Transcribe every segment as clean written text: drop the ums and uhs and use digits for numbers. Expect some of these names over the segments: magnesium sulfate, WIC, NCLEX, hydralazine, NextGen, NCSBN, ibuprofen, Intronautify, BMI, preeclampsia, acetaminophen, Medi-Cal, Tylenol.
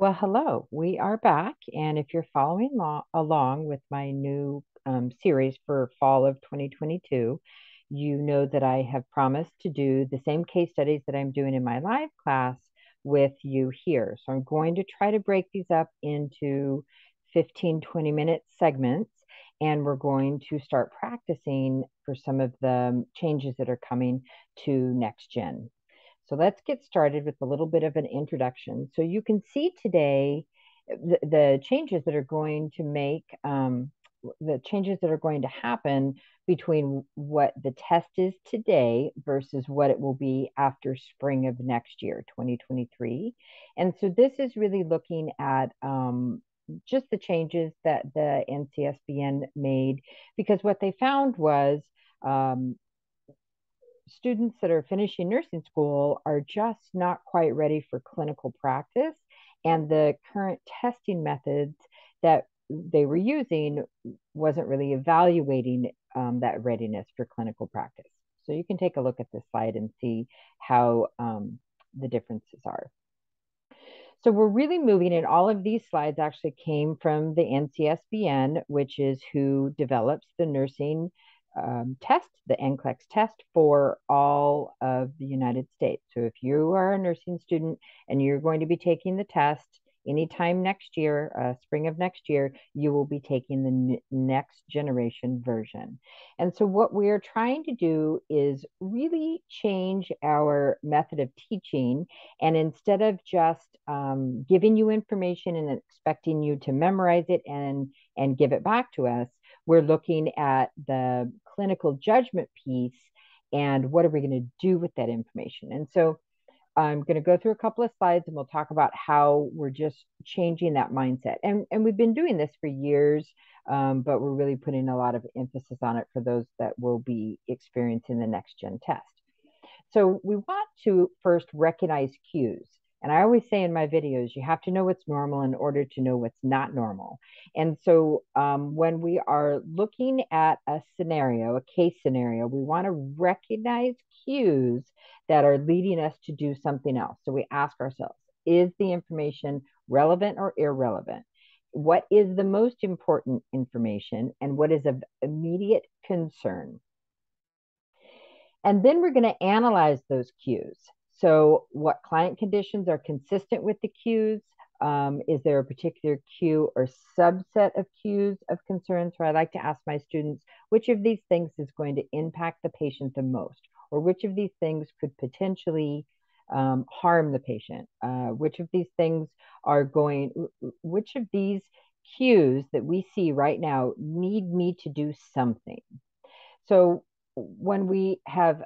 Well, hello, we are back. And if you're following along with my new series for fall of 2022, you know that I have promised to do the same case studies that I'm doing in my live class with you here. So I'm going to try to break these up into 15, 20-minute segments, and we're going to start practicing for some of the changes that are coming to NextGen. So let's get started with a little bit of an introduction. So you can see today the changes that are going to make, the changes that are going to happen between what the test is today versus what it will be after spring of next year, 2023. And so this is really looking at just the changes that the NCSBN made, because what they found was students that are finishing nursing school are just not quite ready for clinical practice, and the current testing methods that they were using wasn't really evaluating that readiness for clinical practice. So you can take a look at this slide and see how the differences are. So we're really moving, and all of these slides actually came from the NCSBN, which is who develops the nursing test, the NCLEX test for all of the United States. So if you are a nursing student and you're going to be taking the test anytime next year, spring of next year, you will be taking the next generation version. And so what we're trying to do is really change our method of teaching. And instead of just giving you information and expecting you to memorize it and give it back to us, we're looking at the clinical judgment piece and what are we going to do with that information. And so I'm going to go through a couple of slides and we'll talk about how we're just changing that mindset. And we've been doing this for years, but we're really putting a lot of emphasis on it for those that will be experiencing the NextGen test. So we want to first recognize cues. And I always say in my videos, you have to know what's normal in order to know what's not normal. And so when we are looking at a scenario, a case scenario, we want to recognize cues that are leading us to do something else. So we ask ourselves, is the information relevant or irrelevant? What is the most important information, and what is of immediate concern? And then we're going to analyze those cues. So what client conditions are consistent with the cues? Is there a particular cue or subset of cues of concern? So I like to ask my students, which of these things is going to impact the patient the most? Or which of these things could potentially harm the patient? Which of these things are going, which of these cues that we see right now need me to do something? So when we have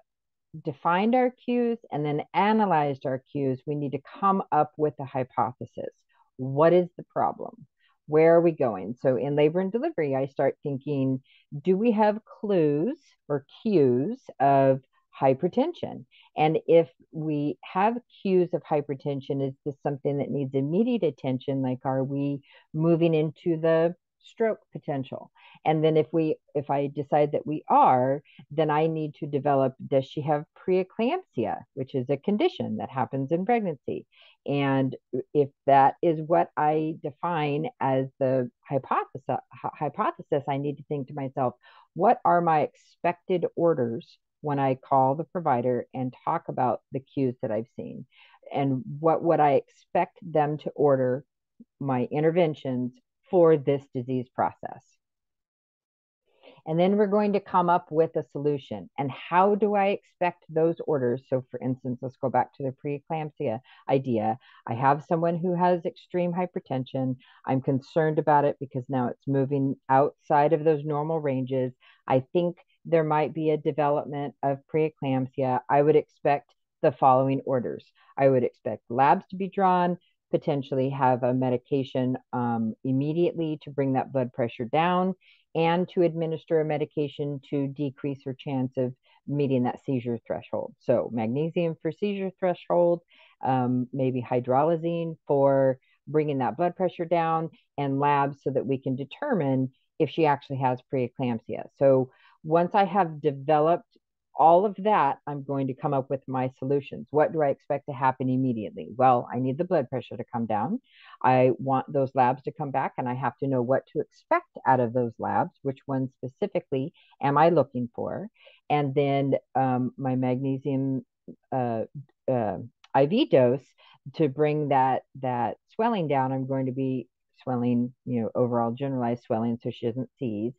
defined our cues and then analyzed our cues, we need to come up with a hypothesis. What is the problem? Where are we going? So in labor and delivery, I start thinking, do we have clues or cues of hypertension? And if we have cues of hypertension, is this something that needs immediate attention? Like, are we moving into the stroke potential? And then if I decide that we are, then I need to develop, does she have preeclampsia, which is a condition that happens in pregnancy? And if that is what I define as the hypothesis, I need to think to myself, what are my expected orders when I call the provider and talk about the cues that I've seen? And what would I expect them to order my interventions for this disease process? And then we're going to come up with a solution. And how do I expect those orders? So for instance, let's go back to the preeclampsia idea. I have someone who has extreme hypertension. I'm concerned about it because now it's moving outside of those normal ranges. I think there might be a development of preeclampsia. I would expect the following orders. I would expect labs to be drawn, potentially have a medication immediately to bring that blood pressure down, and to administer a medication to decrease her chance of meeting that seizure threshold. So magnesium for seizure threshold, maybe hydralazine for bringing that blood pressure down, and labs so that we can determine if she actually has preeclampsia. So once I have developed all of that, I'm going to come up with my solutions. What do I expect to happen immediately? Well, I need the blood pressure to come down. I want those labs to come back, and I have to know what to expect out of those labs, which ones specifically am I looking for? And then my magnesium IV dose to bring that swelling down. I'm going to be swelling, overall generalized swelling, so she doesn't seize.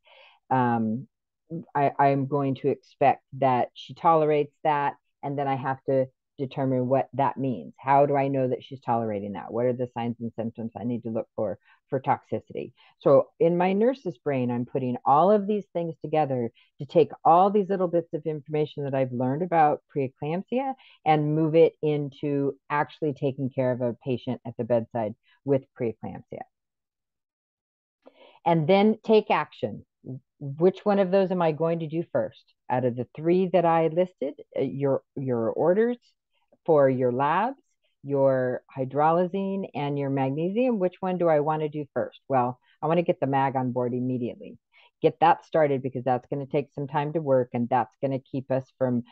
I'm going to expect that she tolerates that, and then I have to determine what that means. How do I know that she's tolerating that? What are the signs and symptoms I need to look for toxicity? So in my nurse's brain, I'm putting all of these things together to take all these little bits of information that I've learned about preeclampsia and move it into actually taking care of a patient at the bedside with preeclampsia. And then take action. Which one of those am I going to do first? Out of the three that I listed, your orders for your labs, your hydralazine, and your magnesium, which one do I want to do first? Well, I want to get the mag on board immediately. Get that started, because that's going to take some time to work, and that's going to keep us from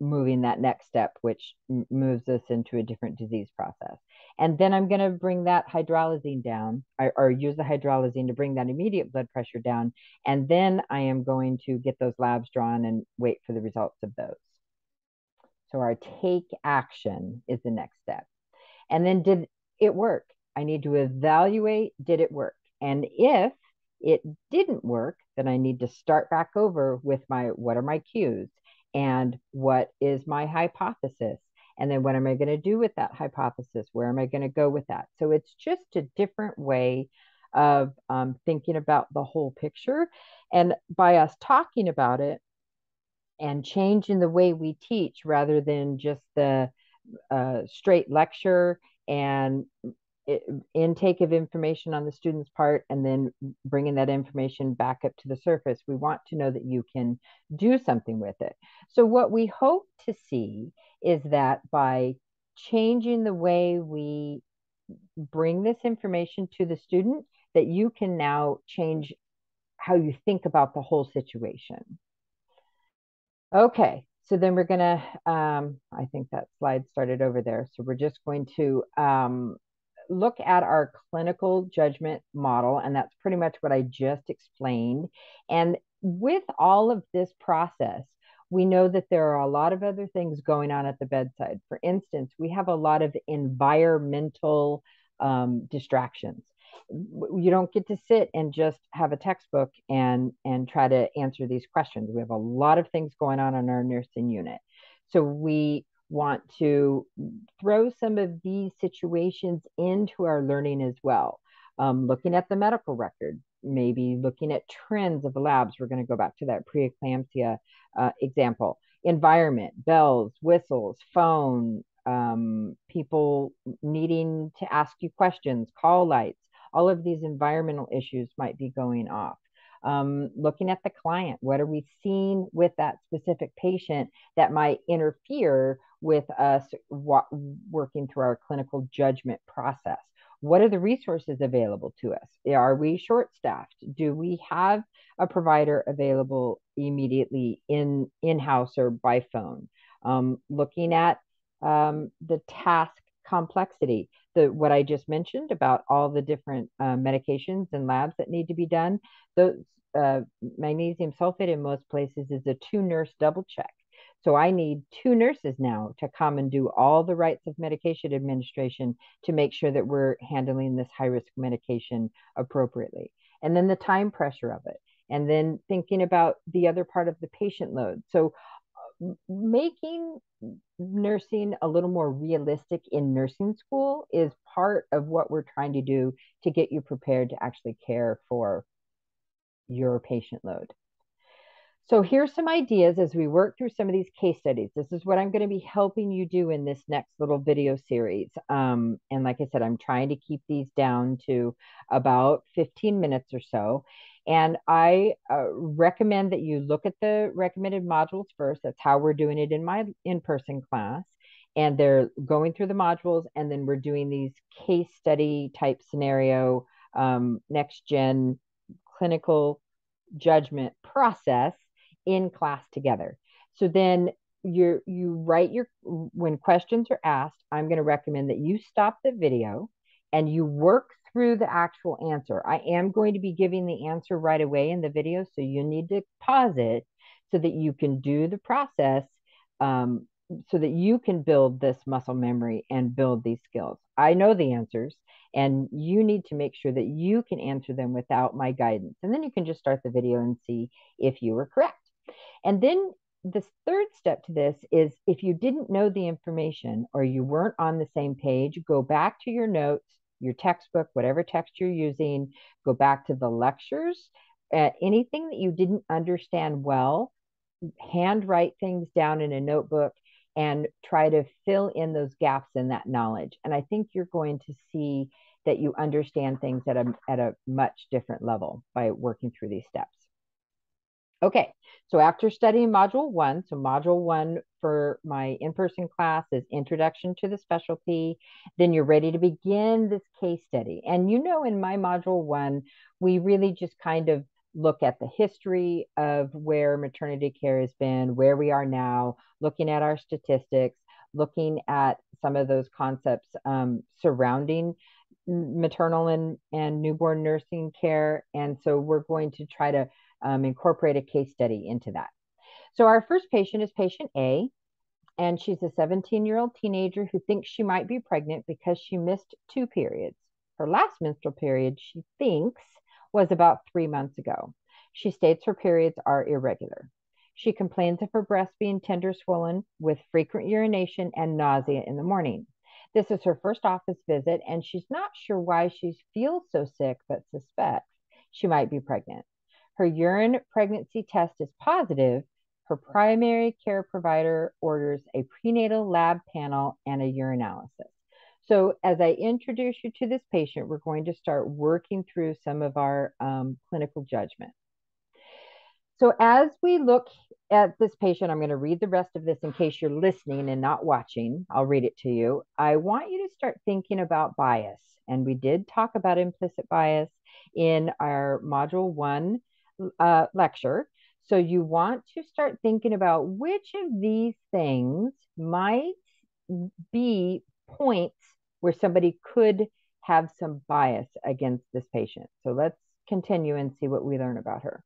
moving that next step, which moves us into a different disease process. And then I'm going to bring that hydralazine down, or use the hydralazine to bring that immediate blood pressure down. And then I am going to get those labs drawn and wait for the results of those. So our take action is the next step. And then, did it work? I need to evaluate, did it work? And if it didn't work, then I need to start back over with what are my cues, and what is my hypothesis? And then what am I going to do with that hypothesis? Where am I going to go with that? So it's just a different way of thinking about the whole picture. And by us talking about it and changing the way we teach, rather than just the straight lecture and intake of information on the student's part, and then bringing that information back up to the surface, we want to know that you can do something with it. So what we hope to see is that by changing the way we bring this information to the student, that you can now change how you think about the whole situation. Okay, so then we're gonna, I think that slide started over there. So we're just going to look at our clinical judgment model, and that's pretty much what I just explained. And with all of this process, we know that there are a lot of other things going on at the bedside. For instance, we have a lot of environmental distractions. You don't get to sit and just have a textbook and try to answer these questions. We have a lot of things going on in our nursing unit. So we want to throw some of these situations into our learning as well. Looking at the medical record, maybe looking at trends of the labs. We're going to go back to that preeclampsia example. Environment, bells, whistles, phone, people needing to ask you questions, call lights, all of these environmental issues might be going off. Looking at the client, what are we seeing with that specific patient that might interfere with us working through our clinical judgment process? What are the resources available to us? Are we short-staffed? Do we have a provider available immediately in-house or by phone? Looking at the task complexity, what I just mentioned about all the different medications and labs that need to be done. Those magnesium sulfate in most places is a 2-nurse double check. So I need 2 nurses now to come and do all the rights of medication administration to make sure that we're handling this high-risk medication appropriately. And then the time pressure of it. And then thinking about the other part of the patient load. So making nursing a little more realistic in nursing school is part of what we're trying to do to get you prepared to actually care for your patient load. So here's some ideas as we work through some of these case studies. This is what I'm going to be helping you do in this next little video series. And like I said, I'm trying to keep these down to about 15 minutes or so. And I recommend that you look at the recommended modules first. That's how we're doing it in my in-person class. And they're going through the modules, and then we're doing these case study type scenario, NextGen clinical judgment process in class together. So then you write your, when questions are asked, I'm going to recommend that you stop the video and you work through the actual answer. I am going to be giving the answer right away in the video, so you need to pause it so that you can do the process, so that you can build this muscle memory and build these skills. I know the answers, and you need to make sure that you can answer them without my guidance. And then you can just start the video and see if you were correct. And then the third step to this is, if you didn't know the information or you weren't on the same page, go back to your notes, your textbook, whatever text you're using, go back to the lectures, anything that you didn't understand well, handwrite things down in a notebook and try to fill in those gaps in that knowledge. And I think you're going to see that you understand things at a much different level by working through these steps. Okay, so after studying module one, so module one for my in-person class is Introduction to the Specialty, then you're ready to begin this case study. And you know, in my module one, we really just kind of look at the history of where maternity care has been, where we are now, looking at our statistics, looking at some of those concepts surrounding maternal and newborn nursing care. And so we're going to try to incorporate a case study into that. So our first patient is patient A, and she's a 17-year-old teenager who thinks she might be pregnant because she missed 2 periods. Her last menstrual period, she thinks, was about 3 months ago. She states her periods are irregular. She complains of her breasts being tender, swollen, with frequent urination and nausea in the morning. This is her first office visit, and she's not sure why she feels so sick, but suspects she might be pregnant. Her urine pregnancy test is positive. Her primary care provider orders a prenatal lab panel and a urinalysis. So as I introduce you to this patient, we're going to start working through some of our clinical judgment. So as we look at this patient, I'm going to read the rest of this in case you're listening and not watching. I'll read it to you. I want you to start thinking about bias. And we did talk about implicit bias in our module one lecture. So you want to start thinking about which of these things might be points where somebody could have some bias against this patient. So let's continue and see what we learn about her.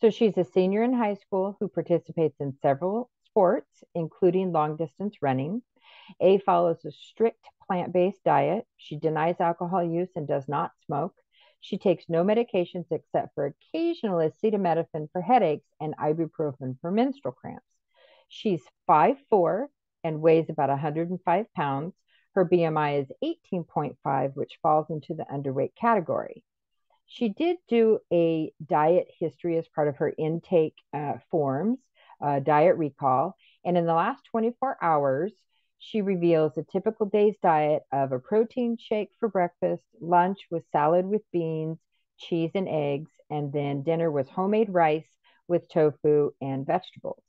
So she's a senior in high school who participates in several sports, including long distance running. A follows a strict plant-based diet. She denies alcohol use and does not smoke. She takes no medications except for occasional acetaminophen for headaches and ibuprofen for menstrual cramps. She's 5'4" and weighs about 105 pounds. Her BMI is 18.5, which falls into the underweight category. She did do a diet history as part of her intake forms, diet recall. And in the last 24 hours, she reveals a typical day's diet of a protein shake for breakfast, lunch with salad with beans, cheese and eggs, and then dinner was homemade rice with tofu and vegetables.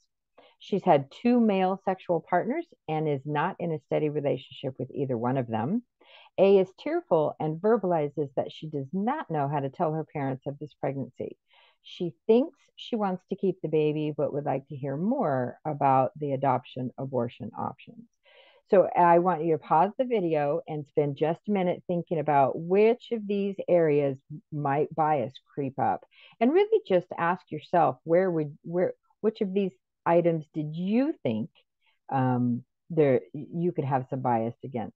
She's had 2 male sexual partners and is not in a steady relationship with either one of them. A is tearful and verbalizes that she does not know how to tell her parents of this pregnancy. She thinks she wants to keep the baby, but would like to hear more about the adoption/abortion options. So I want you to pause the video and spend just a minute thinking about which of these areas might bias creep up, and really just ask yourself, which of these items did you think you could have some bias against?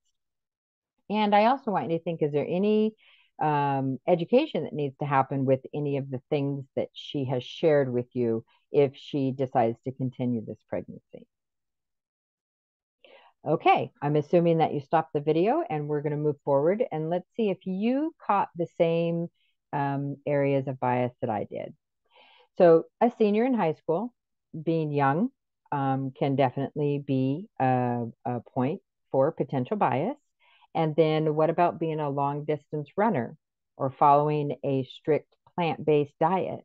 And I also want you to think, is there any education that needs to happen with any of the things that she has shared with you if she decides to continue this pregnancy? Okay, I'm assuming that you stopped the video, and we're going to move forward, and let's see if you caught the same areas of bias that I did. So a senior in high school, being young, can definitely be a point for potential bias. And then what about being a long distance runner or following a strict plant-based diet?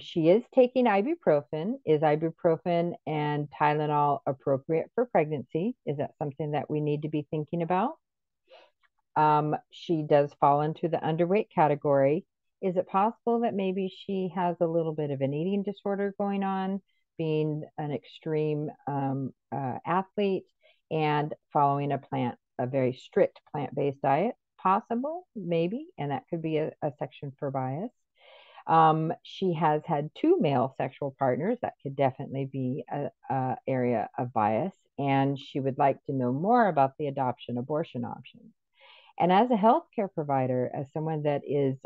She is taking ibuprofen. Is ibuprofen and Tylenol appropriate for pregnancy? Is that something that we need to be thinking about? She does fall into the underweight category. Is it possible that maybe she has a little bit of an eating disorder going on, being an extreme athlete and following a very strict plant-based diet? Possible, maybe, and that could be a section for bias. She has had 2 male sexual partners. That could definitely be an area of bias, and she would like to know more about the abortion options. And as a healthcare provider, as someone that is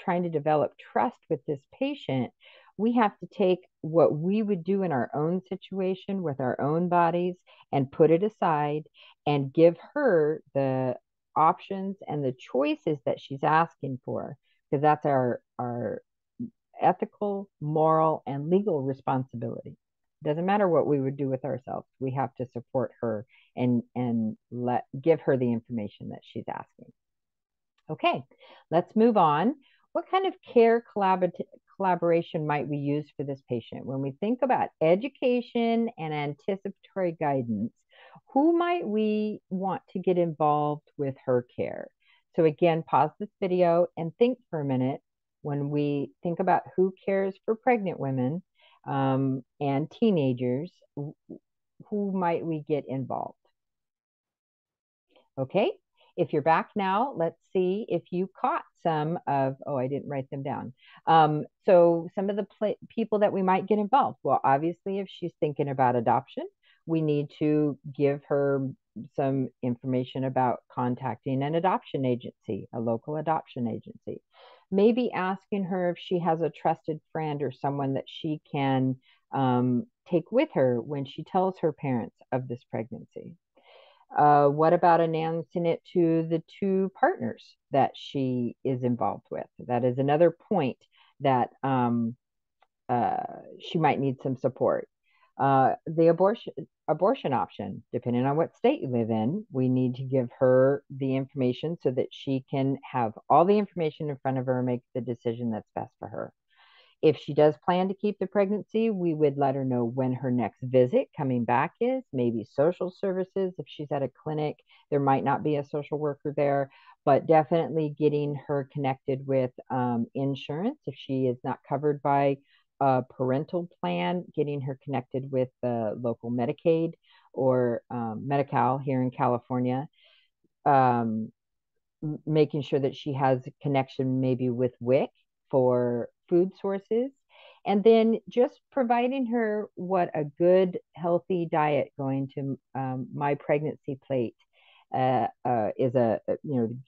trying to develop trust with this patient, we have to take what we would do in our own situation with our own bodies and put it aside and give her the options and the choices that she's asking for, because that's our ethical, moral, and legal responsibility. Doesn't matter what we would do with ourselves. We have to support her and give her the information that she's asking. Okay, let's move on. What kind of care collaboration might we use for this patient? When we think about education and anticipatory guidance, who might we want to get involved with her care? So again, pause this video and think for a minute. When we think about who cares for pregnant women and teenagers, who might we get involved? Okay, if you're back now, let's see if you caught some of, oh, I didn't write them down. So some of the people that we might get involved. Well, obviously, if she's thinking about adoption, we need to give her some information about contacting an adoption agency, a local adoption agency. Maybe asking her if she has a trusted friend or someone that she can take with her when she tells her parents of this pregnancy. What about announcing it to the 2 partners that she is involved with? That is another point that she might need some support. The abortion option, depending on what state you live in, we need to give her the information so that she can have all the information in front of her and make the decision that's best for her. If she does plan to keep the pregnancy, we would let her know when her next visit coming back is, maybe social services. If she's at a clinic, there might not be a social worker there, but definitely getting her connected with insurance. If she is not covered by a parental plan, getting her connected with the local Medicaid or Medi-Cal here in California, making sure that she has a connection maybe with WIC for food sources, and then just providing her what a good, healthy diet going to my pregnancy plate is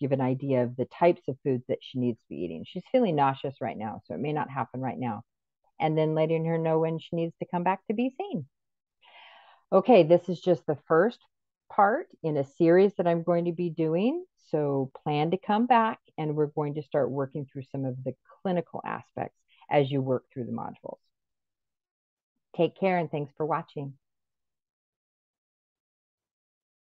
give an idea of the types of foods that she needs to be eating. She's feeling nauseous right now, so it may not happen right now. And then letting her know when she needs to come back to be seen. Okay, this is just the first part in a series that I'm going to be doing. So plan to come back, and we're going to start working through some of the clinical aspects as you work through the modules. Take care, and thanks for watching.